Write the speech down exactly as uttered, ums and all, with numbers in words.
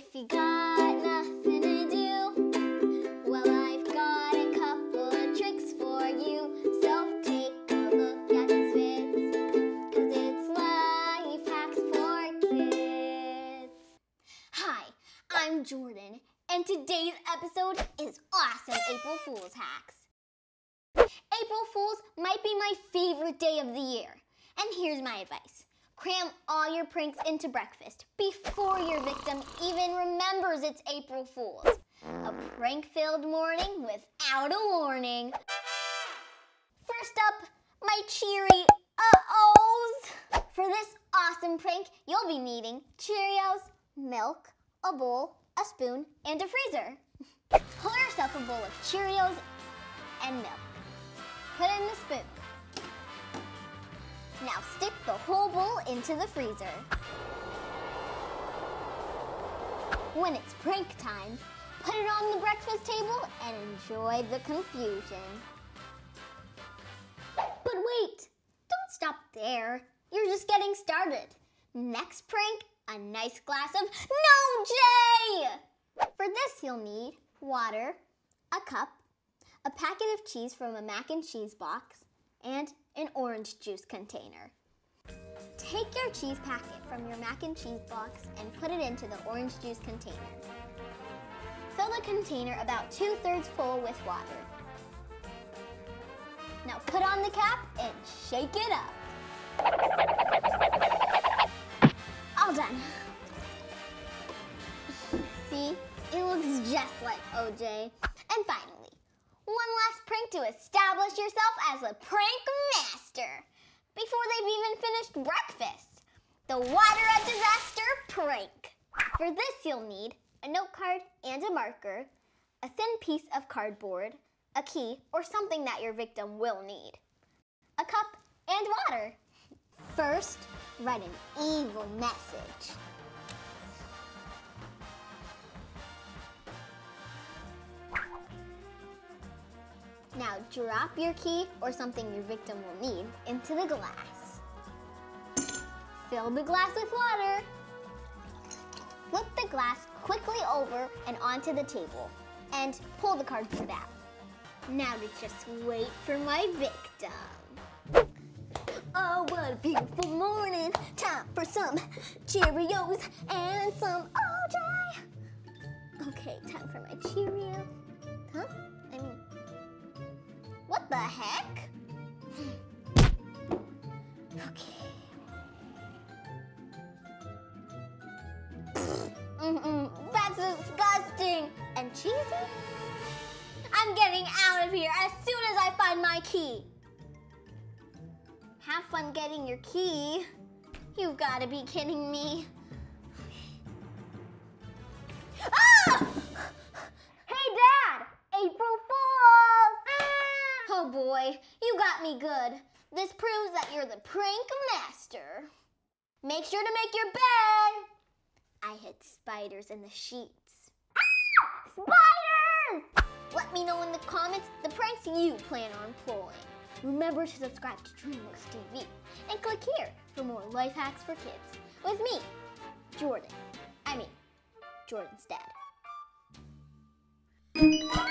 If you got nothing to do, well, I've got a couple of tricks for you. So take a look at these vids, cause it's Life Hacks for Kids. Hi, I'm Jordyn, and today's episode is awesome April Fool's hacks. April Fool's might be my favorite day of the year, and here's my advice. Cram all your pranks into breakfast before your victim even remembers it's April Fool's. A prank-filled morning without a warning. First up, my cheery uh-ohs. For this awesome prank, you'll be needing Cheerios, milk, a bowl, a spoon, and a freezer. Pull yourself a bowl of Cheerios and milk. Put in the spoon. Now stick the whole bowl into the freezer. When it's prank time, put it on the breakfast table and enjoy the confusion. But wait, don't stop there. You're just getting started. Next prank, a nice glass of No J! For this, you'll need water, a cup, a packet of cheese from a mac and cheese box, and an orange juice container. Take your cheese packet from your mac and cheese box and put it into the orange juice container. Fill the container about two-thirds full with water. Now put on the cap and shake it up. All done. See, it looks just like O J. And finally, one last prank to establish yourself as a prank master before they've even finished breakfast. The Water a Disaster prank. For this, you'll need a note card and a marker, a thin piece of cardboard, a key or something that your victim will need, a cup and water. First, write an evil message. Now drop your key or something your victim will need into the glass. Fill the glass with water. Flip the glass quickly over and onto the table and pull the cardboard out. Now to just wait for my victim. Oh, what a beautiful morning. Time for some Cheerios and some O J. Okay, time for my Cheerio. Huh? I mean, what the heck? Okay. Mm-mm, that's disgusting. And cheesy? I'm getting out of here as soon as I find my key. Have fun getting your key. You've got to be kidding me. Ah! Hey, Dad! April Fool's! Oh boy, you got me good. This proves that you're the prank master. Make sure to make your bed. I hid spiders in the sheets. Ah, spiders! Let me know in the comments the pranks you plan on pulling. Remember to subscribe to DreamWorks T V and click here for more Life Hacks for Kids with me, Jordyn. I mean, Jordyn's dad.